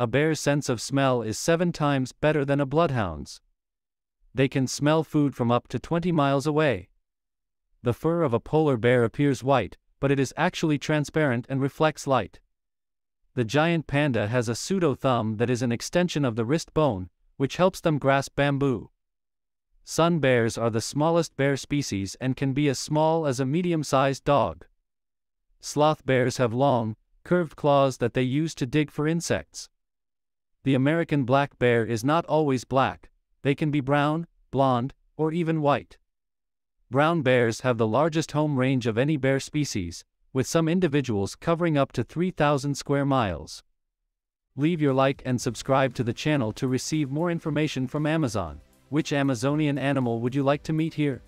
A bear's sense of smell is 7 times better than a bloodhound's. They can smell food from up to 20 miles away. The fur of a polar bear appears white, but it is actually transparent and reflects light. The giant panda has a pseudo-thumb that is an extension of the wrist bone, which helps them grasp bamboo. Sun bears are the smallest bear species and can be as small as a medium-sized dog. Sloth bears have long, curved claws that they use to dig for insects. The American black bear is not always black. They can be brown, blonde, or even white. Brown bears have the largest home range of any bear species, with some individuals covering up to 3,000 square miles. Leave your like and subscribe to the channel to receive more information from Amazon. Which Amazonian animal would you like to meet here?